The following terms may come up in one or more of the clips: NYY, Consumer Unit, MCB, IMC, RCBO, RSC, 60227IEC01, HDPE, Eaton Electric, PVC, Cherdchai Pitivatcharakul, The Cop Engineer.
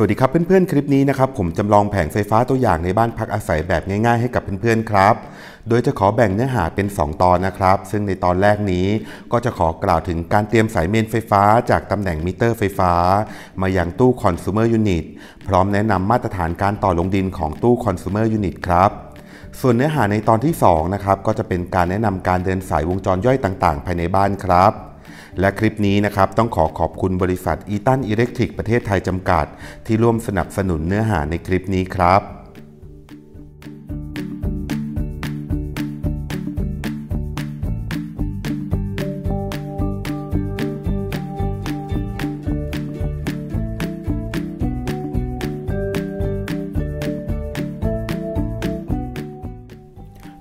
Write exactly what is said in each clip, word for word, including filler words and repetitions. สวัสดีครับเพื่อนๆคลิปนี้นะครับผมจำลองแผงไฟฟ้าตัวอย่างในบ้านพักอาศัยแบบง่ายๆให้กับเพื่อนๆครับโดยจะขอแบ่งเนื้อหาเป็นสองตอนนะครับซึ่งในตอนแรกนี้ก็จะขอกล่าวถึงการเตรียมสายเมนไฟฟ้าจากตำแหน่งมิเตอร์ไฟฟ้ามายังตู้ Consumer Unit พร้อมแนะนำมาตรฐานการต่อลงดินของตู้ Consumer Unit ครับส่วนเนื้อหาในตอนที่สองนะครับก็จะเป็นการแนะนำการเดินสายวงจรย่อยต่างๆภายในบ้านครับและคลิปนี้นะครับต้องขอขอบคุณบริษัทอีตันอิเล็กทริกประเทศไทยจำกัดที่ร่วมสนับสนุนเนื้อหาในคลิปนี้ครับ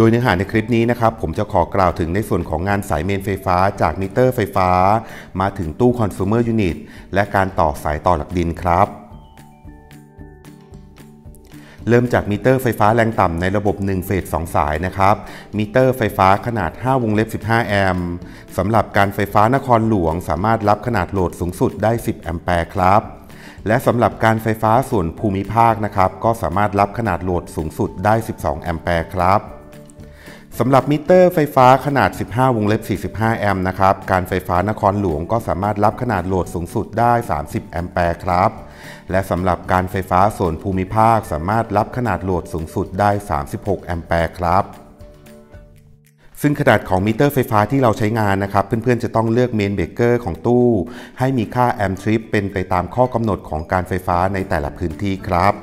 โดยเนื้อหาในคลิปนี้นะครับผมจะขอกล่าวถึงในส่วนของงานสายเมนไฟฟ้าจากมิเตอร์ไฟฟ้ามาถึงตู้ Consumer Unit และการต่อสายต่อหลักดินครับเริ่มจากมิเตอร์ไฟฟ้าแรงต่ำในระบบหนึ่งเฟสสองสายนะครับมิเตอร์ไฟฟ้าขนาดห้าวงเล็บสิบห้าแอมป์สำหรับการไฟฟ้านครหลวงสามารถรับขนาดโหลดสูงสุดได้สิบแอมแปร์ครับและสำหรับการไฟฟ้าส่วนภูมิภาคนะครับก็สามารถรับขนาดโหลดสูงสุดได้สิบสองแอมแปร์ครับสำหรับมิเตอร์ไฟฟ้าขนาดสิบห้าวงเล็บสี่สิบห้าแอมป์นะครับการไฟฟ้านครหลวงก็สามารถรับขนาดโหลดสูงสุดได้สามสิบแอมแปร์ครับและสำหรับการไฟฟ้าส่วนภูมิภาคสามารถรับขนาดโหลดสูงสุดได้สามสิบหกแอมแปร์ครับซึ่งขนาดของมิเตอร์ไฟฟ้าที่เราใช้งานนะครับเพื่อนๆจะต้องเลือกเมนเบรกเกอร์ของตู้ให้มีค่าแอมป์ทริปเป็นไปตามข้อกำหนดของการไฟฟ้าในแต่ละพื้นที่ครับ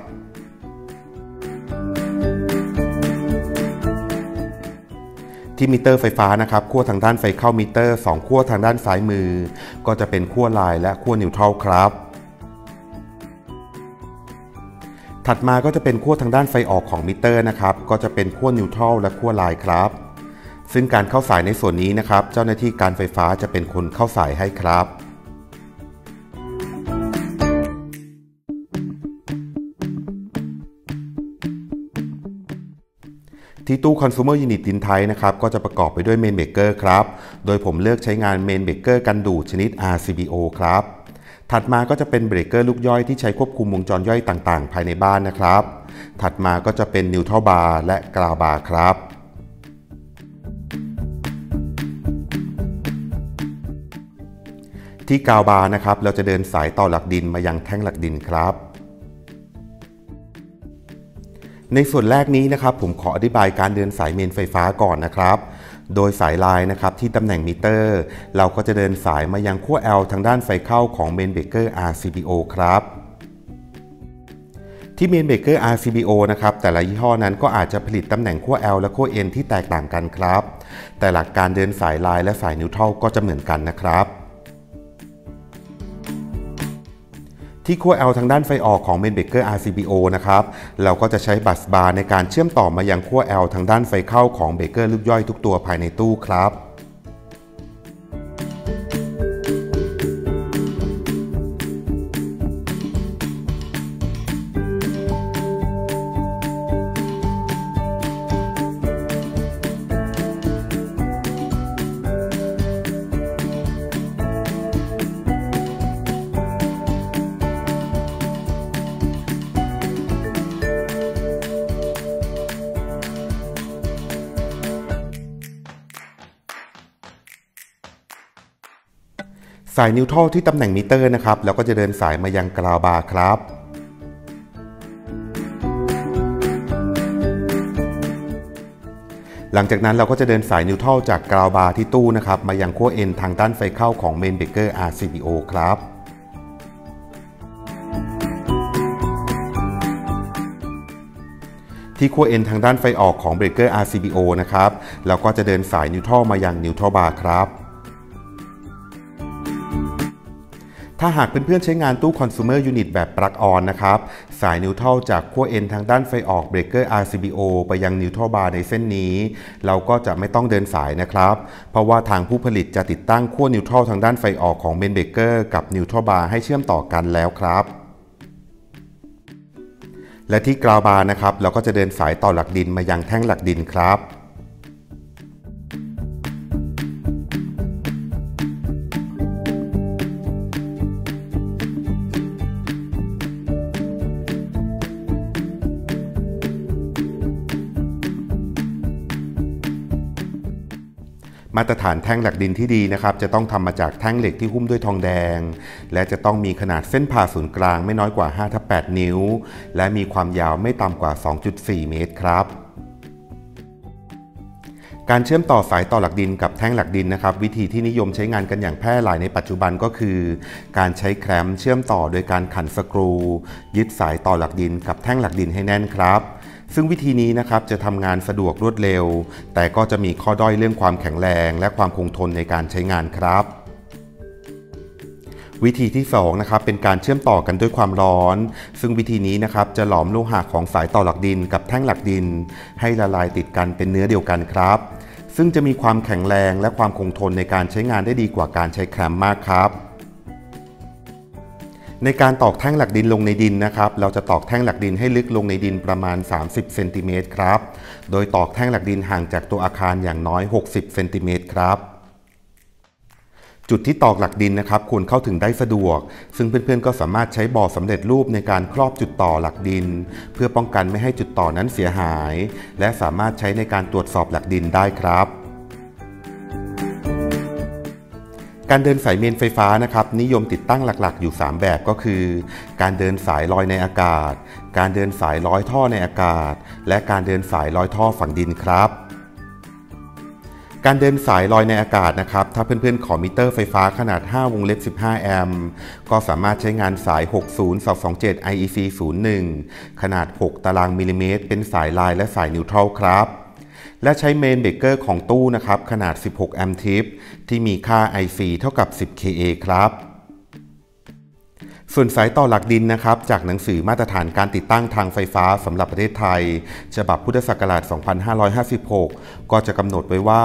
ที่มิเตอร์ไฟฟ้านะครับขั้วทางด้านไฟเข้ามิเตอร์สองขั้วทางด้านซ้ายมือก็จะเป็นขั้วไลน์และขั้วนิวทรัลครับถัดมาก็จะเป็นขั้วทางด้านไฟออกของมิเตอร์นะครับก็จะเป็นขั้วนิวทรัลและขั้วไลน์ครับซึ่งการเข้าสายในส่วนนี้นะครับเจ้าหน้าที่การไฟฟ้าจะเป็นคนเข้าสายให้ครับที่ตู้ Consumer Unit ดินไทยนะครับก็จะประกอบไปด้วย Main Breaker ครับโดยผมเลือกใช้งาน Main Breaker กันดูดชนิด อาร์ ซี บี โอ ครับถัดมาก็จะเป็น Breaker ลูกย่อยที่ใช้ควบคุมวงจรย่อยต่างๆภายในบ้านนะครับถัดมาก็จะเป็น Neutral Bar และกราวบาร์ครับที่กราวบาร์นะครับเราจะเดินสายต่อหลักดินมายังแท่งหลักดินครับในส่วนแรกนี้นะครับผมขออธิบายการเดินสายเมนไฟฟ้าก่อนนะครับโดยสายลายนะครับที่ตำแหน่งมิเตอร์เราก็จะเดินสายมายังขั้ว L ทางด้านไฟเข้าของเมนเบรกเกอร์ อาร์ ซี บี โอ ครับที่เมนเบรกเกอร์ อาร์ ซี บี โอ นะครับแต่ละยี่ห้อนั้นก็อาจจะผลิตตำแหน่งขั้ว L และขั้ว N ที่แตกต่างกันครับแต่หลักการเดินสายลายและสายนิวทรัลก็จะเหมือนกันนะครับที่ขั้ว L ทางด้านไฟออกของ Main Breaker อาร์ ซี บี โอ นะครับเราก็จะใช้บัสบาร์ในการเชื่อมต่อมายังขั้ว L ทางด้านไฟเข้าของเบรกเกอร์ลูกย่อยทุกตัวภายในตู้ครับสายนิวทรัลที่ตำแหน่งมิเตอร์นะครับแล้วก็จะเดินสายมายังกราวบาร์ครับหลังจากนั้นเราก็จะเดินสายนิวทรัลจากกราวบาร์ที่ตู้นะครับมายังขั้ว N ทางด้านไฟเข้าของเมนเบรกเกอร์ อาร์ ซี บี โอ ครับที่ขั้ว N ทางด้านไฟออกของเบรกเกอร์ อาร์ ซี บี โอ นะครับเราก็จะเดินสายนิวทรัลมายังนิวทรัลบาร์ครับถ้าหากเพื่อนๆใช้งานตู้ Consumer Unit แบบปลั๊กออนนะครับสายนิวทรัลจากขั้ว N ทางด้านไฟออกเบรกเกอร์ อาร์ ซี บี โอ ไปยังนิวทรัลบาร์ในเส้นนี้เราก็จะไม่ต้องเดินสายนะครับเพราะว่าทางผู้ผลิตจะติดตั้งขั้วนิวทรัลทางด้านไฟออกของเมนเบรกเกอร์กับนิวทรัลบาร์ให้เชื่อมต่อกันแล้วครับและที่กราวบาร์นะครับเราก็จะเดินสายต่อหลักดินมายังแท่งหลักดินครับ มาตรฐานแท่งหลักดินที่ดีนะครับจะต้องทำมาจากแท่งเหล็กที่หุ้มด้วยทองแดงและจะต้องมีขนาดเส้นผ่าศูนย์กลางไม่น้อยกว่า ห้า แปด นิ้วและมีความยาวไม่ต่ำกว่า สองจุดสี่ เมตรครับการเชื่อมต่อสายต่อหลักดินกับแท่งหลักดินนะครับวิธีที่นิยมใช้งานกันอย่างแพร่หลายในปัจจุบันก็คือการใช้แคลมป์เชื่อมต่อโดยการขันสกรูยึดสายต่อหลักดินกับแท่งหลักดินให้แน่นครับซึ่งวิธีนี้นะครับจะทำงานสะดวกรวดเร็วแต่ก็จะมีข้อด้อยเรื่องความแข็งแรงและความคงทนในการใช้งานครับวิธีที่สองนะครับเป็นการเชื่อมต่อกันด้วยความร้อนซึ่งวิธีนี้นะครับจะหลอมโลหะของสายต่อหลักดินกับแท่งหลักดินให้ละลายติดกันเป็นเนื้อเดียวกันครับซึ่งจะมีความแข็งแรงและความคงทนในการใช้งานได้ดีกว่าการใช้แคลมป์มากครับในการตอกแท่งหลักดินลงในดินนะครับเราจะตอกแท่งหลักดินให้ลึกลงในดินประมาณสามสิบเซนติเมตรครับโดยตอกแท่งหลักดินห่างจากตัวอาคารอย่างน้อยหกสิบเซนติเมตรครับจุดที่ตอกหลักดินนะครับควรเข้าถึงได้สะดวกซึ่งเพื่อนๆก็สามารถใช้บ่อสำเร็จรูปในการครอบจุดต่อหลักดินเพื่อป้องกันไม่ให้จุดต่อนั้นเสียหายและสามารถใช้ในการตรวจสอบหลักดินได้ครับการเดินสายเมนไฟฟ้านะครับนิยมติดตั้งหลักๆอยู่สามแบบก็คือการเดินสายลอยในอากาศการเดินสายร้อยท่อในอากาศและการเดินสายร้อยท่อฝังดินครับการเดินสายลอยในอากาศนะครับถ้าเพื่อนๆขอมิเตอร์ไฟฟ้าขนาดห้าวงเล็บสิบห้าแอมป์ก็สามารถใช้งานสายหกศูนย์สองสองเจ็ดไออีซีศูนย์หนึ่งขนาดหกตารางมิลลิเมตรเป็นสายลายและสายนิวทรัลครับและใช้เมนเบรกเกอร์ของตู้นะครับขนาดสิบหกแอมป์ทิปที่มีค่า ไอ ซี เท่ากับสิบ เค เอ ครับส่วนสายต่อหลักดินนะครับจากหนังสือมาตรฐานการติดตั้งทางไฟฟ้าสำหรับประเทศไทยฉบับพุทธศักราชสองพันห้าร้อยห้าสิบหกก็จะกำหนดไว้ว่า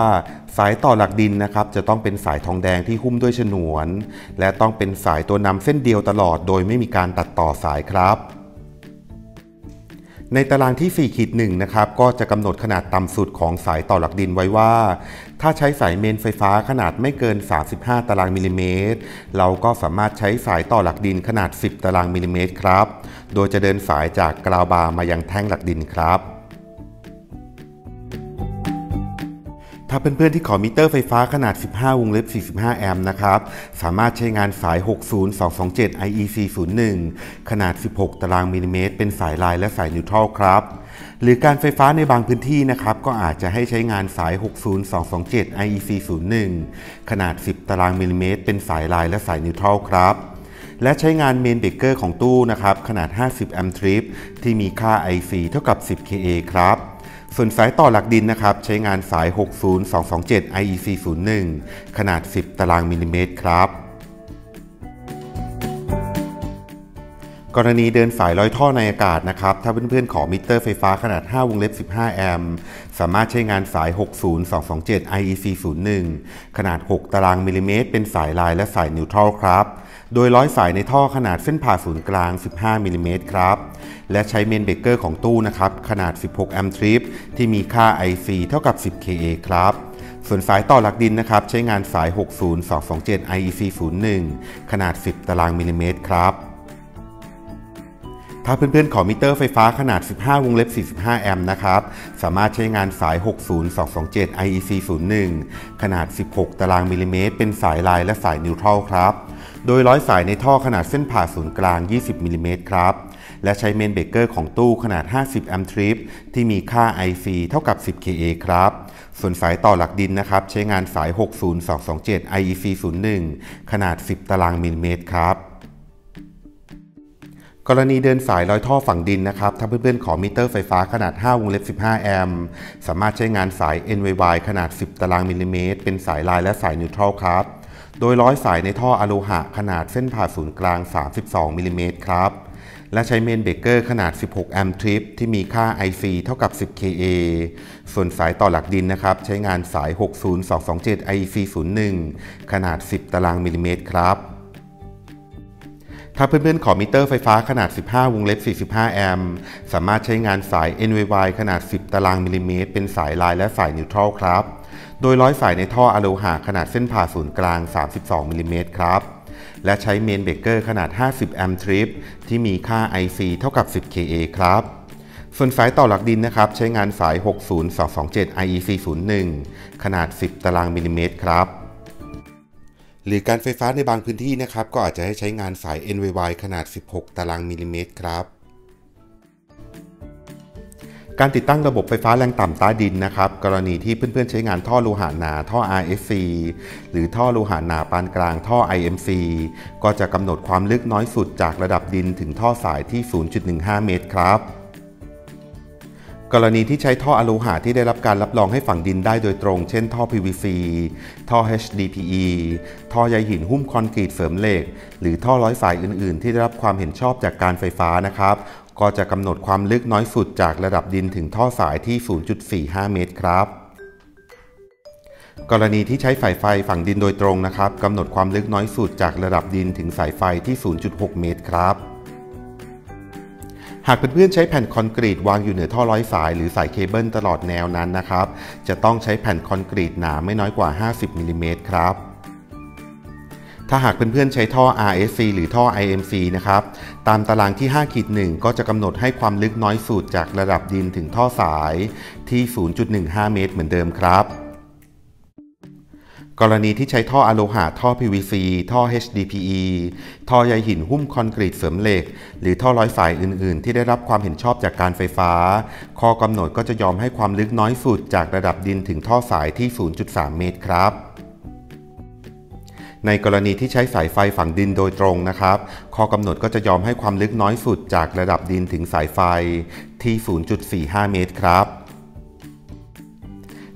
สายต่อหลักดินนะครับจะต้องเป็นสายทองแดงที่หุ้มด้วยฉนวนและต้องเป็นสายตัวนำเส้นเดียวตลอดโดยไม่มีการตัดต่อสายครับในตารางที่ สี่ หนึ่ง นะครับก็จะกำหนดขนาดต่ำสุดของสายต่อหลักดินไว้ว่าถ้าใช้สายเมนไฟฟ้าขนาดไม่เกินสามสิบห้าตารางมิลลิเมตรเราก็สามารถใช้สายต่อหลักดินขนาดสิบตารางมิลลิเมตรครับโดยจะเดินสายจากกราวบาร์มายังแท่งหลักดินครับถ้าเพื่อนๆที่ขอมิเตอร์ไฟฟ้าขนาดสิบห้าวงเล็บสี่สิบห้าแอมป์นะครับสามารถใช้งานสายหกศูนย์สองสองเจ็ดไออีซีศูนย์หนึ่งขนาดสิบหกตารางมิลลิเมตรเป็นสายลายและสายนิวทรัลครับหรือการไฟฟ้าในบางพื้นที่นะครับก็อาจจะให้ใช้งานสายหกศูนย์สองสองเจ็ดไออีซีศูนย์หนึ่งขนาดสิบตารางมิลลิเมตรเป็นสายลายและสายนิวทรัลครับและใช้งานเมนเบรกเกอร์ของตู้นะครับขนาดห้าสิบแอมป์ทริปที่มีค่า ไอ ซี เท่ากับสิบ เค เอ ครับส่วนสายต่อหลักดินนะครับใช้งานสายหกศูนย์สองสองเจ็ดไออีซีศูนย์หนึ่งขนาดสิบตารางมิลลิเมตรครับกรณีเดินสายร้อยท่อในอากาศนะครับถ้าเพื่อนๆขอมิเตอร์ไฟฟ้าขนาดห้าวงเล็บสิบห้าแอมป์สามารถใช้งานสายหกศูนย์สองสองเจ็ดไออีซีศูนย์หนึ่งขนาดหกตารางมิลลิเมตรเป็นสายลายและสายนิวทรัลครับโดยร้อยสายในท่อขนาดเส้นผ่าศูนย์กลางสิบห้ามิลลิเมตรครับและใช้เมนเบรกเกอร์ของตู้นะครับขนาดสิบหกแอมป์ทริปที่มีค่า ไอ ซี เท่ากับสิบ เค เอ ครับส่วนสายต่อหลักดินนะครับใช้งานสายหกศูนย์สองสองเจ็ดไออีซีศูนย์หนึ่งขนาดสิบตารางมิลลิเมตรครับถ้าเพื่อนๆขอมิเตอร์ไฟฟ้าขนาดสิบห้าวงเล็บสี่สิบห้าแอมป์นะครับสามารถใช้งานสายหกศูนย์สองสองเจ็ดไออีซีศูนย์หนึ่งขนาดสิบหกตารางมิลลิเมตรเป็นสายลายและสายนิวทรัลครับโดยร้อยสายในท่อขนาดเส้นผ่าศูนย์กลางยี่สิบมิลลิเมตรครับและใช้เมนเบรกเกอร์ของตู้ขนาดห้าสิบแอมป์ทริปที่มีค่า ไอ ซี เท่ากับสิบ เค เอ ครับส่วนสายต่อหลักดินนะครับใช้งานสายหกศูนย์สองสองเจ็ดไออีซีศูนย์หนึ่งขนาดสิบตารางมิลลิเมตรครับกรณีเดินสายร้อยท่อฝังดินนะครับถ้าเพื่อนๆขอมิเตอร์ไฟฟ้าขนาดห้าวงเล็บสิบห้าแอมป์สามารถใช้งานสาย เอ็น วาย วาย ขนาดสิบตารางมิลลิเมตรเป็นสายลายและสายนิวทรัลครับโดยร้อยสายในท่ออโลหะขนาดเส้นผ่าศูนย์กลางสามสิบสองมิลลิเมตรครับและใช้เมนเบรกเกอร์ขนาดสิบหกแอมป์ทริปที่มีค่า ไอ ซี เท่ากับสิบ เค เอ ส่วนสายต่อหลักดินนะครับใช้งานสายหกศูนย์สองสองเจ็ดไออีซีศูนย์หนึ่งขนาดสิบตารางมิลลิเมตรครับถ้าเพื่อนๆขอมิเตอร์ไฟฟ้าขนาดสิบห้าวงเล็บสี่สิบห้าแอมป์สามารถใช้งานสาย เอ็น วาย วาย ขนาดสิบตารางมิลลิเมตรเป็นสายลายและสายนิวทรัลครับโดยร้อยสายในท่ออโลหะขนาดเส้นผ่าศูนย์กลางสามสิบสองมิลลิเมตรครับและใช้เมนเบรกเกอร์ขนาดห้าสิบแอมป์ทริปที่มีค่า ไอ ซี เท่ากับสิบ เค เอ ครับ ส่วนสายต่อหลักดินนะครับใช้งานสาย หกศูนย์สองสองเจ็ดไออีซีศูนย์หนึ่ง ขนาดสิบตารางมิลลิเมตรครับหรือการไฟฟ้าในบางพื้นที่นะครับก็อาจจะให้ใช้งานสาย เอ็น วาย วาย ขนาดสิบหกตารางมิลลิเมตรครับการติดตั้งระบบไฟฟ้าแรงต่ำใต้ดินนะครับกรณีที่เพื่อนๆใช้งานท่อโลหะหนาท่อ อาร์ เอส ซี หรือท่อโลหะหนาปานกลางท่อ ไอ เอ็ม ซี ก็จะกำหนดความลึกน้อยสุดจากระดับดินถึงท่อสายที่ ศูนย์จุดหนึ่งห้า เมตรครับกรณีที่ใช้ท่ออโลหะที่ได้รับการรับรองให้ฝังดินได้โดยตรงเช่นท่อ พี วี ซี ท่อ เอช ดี พี อี ท่อใยหินหุ้มคอนกรีตเสริมเหล็กหรือท่อร้อยสายอื่นๆที่ได้รับความเห็นชอบจากการไฟฟ้านะครับก็จะกำหนดความลึกน้อยสุดจากระดับดินถึงท่อสายที่ ศูนย์จุดสี่ห้า เมตรครับกรณีที่ใช้สายไฟฝังดินโดยตรงนะครับกำหนดความลึกน้อยสุดจากระดับดินถึงสายไฟที่ ศูนย์จุดหก เมตรครับหากเพื่อนๆใช้แผ่นคอนกรีตวางอยู่เหนือท่อร้อยสายหรือสายเคเบิลตลอดแนวนั้นนะครับจะต้องใช้แผ่นคอนกรีตหนาไม่น้อยกว่าห้าสิบมิลลิเมตรครับถ้าหากเพื่อนๆใช้ท่อ อาร์ เอส ซี หรือท่อ ไอ เอ็ม ซี นะครับตามตารางที่ ห้าขีดหนึ่ง ก็จะกำหนดให้ความลึกน้อยสุดจากระดับดินถึงท่อสายที่ ศูนย์จุดหนึ่งห้า เมตรเหมือนเดิมครับกรณีที่ใช้ท่ออโลหะท่อ พี วี ซี ท่อ เอช ดี พี อี ท่อใยหินหุ้มคอนกรีตเสริมเหล็กหรือท่อร้อยสายอื่นๆที่ได้รับความเห็นชอบจากการไฟฟ้าข้อกำหนดก็จะยอมให้ความลึกน้อยสุดจากระดับดินถึงท่อสายที่ ศูนย์จุดสาม เมตรครับในกรณีที่ใช้สายไฟฝังดินโดยตรงนะครับข้อกำหนดก็จะยอมให้ความลึกน้อยสุดจากระดับดินถึงสายไฟที่ ศูนย์จุดสี่ห้า เมตรครับ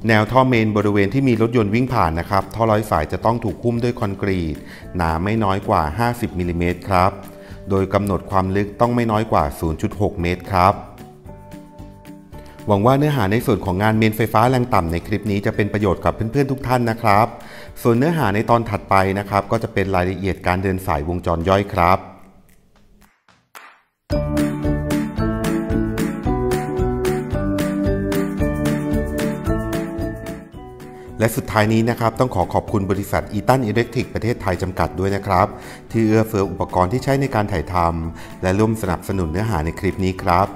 แนวท่อเมนบริเวณที่มีรถยนต์วิ่งผ่านนะครับท่อร้อยสายจะต้องถูกหุ้มด้วยคอนกรีตหนาไม่น้อยกว่าห้าสิบมิลลิเมตรครับโดยกำหนดความลึกต้องไม่น้อยกว่า ศูนย์จุดหก เมตรครับหวังว่าเนื้อหาในส่วนของงานเมนไฟฟ้าแรงต่ำในคลิปนี้จะเป็นประโยชน์กับเพื่อนๆทุกท่านนะครับส่วนเนื้อหาในตอนถัดไปนะครับก็จะเป็นรายละเอียดการเดินสายวงจรย่อยครับและสุดท้ายนี้นะครับต้องขอขอบคุณบริษัทอีตันอิเล็กทริกประเทศไทยจำกัดด้วยนะครับที่เอื้อเฟื้ออุปกรณ์ที่ใช้ในการถ่ายทำและร่วมสนับสนุนเนื้อหาในคลิปนี้ครับ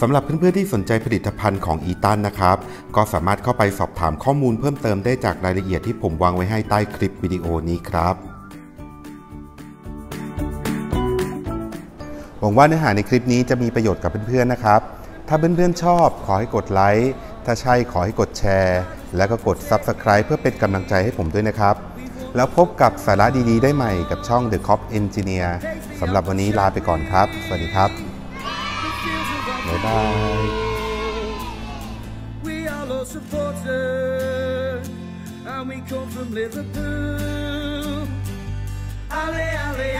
สำหรับเพื่อนๆที่สนใจผลิตภัณฑ์ของอีตันนะครับก็สามารถเข้าไปสอบถามข้อมูลเพิ่มเติมได้จากรายละเอียดที่ผมวางไว้ให้ใต้คลิปวิดีโอนี้ครับหวังว่าเนื้อหาในคลิปนี้จะมีประโยชน์กับเพื่อนๆนะครับถ้าเพื่อนๆชอบขอให้กดไลค์ถ้าใช่ขอให้กดแชร์แล้วก็กด ซับสไครบ์ เพื่อเป็นกำลังใจให้ผมด้วยนะครับแล้วพบกับสาระดีๆได้ใหม่กับช่อง เดอะ คอป เอนจิเนียร์ สำหรับวันนี้ลาไปก่อนครับสวัสดีครับบ๊ายบาย